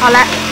好嘞。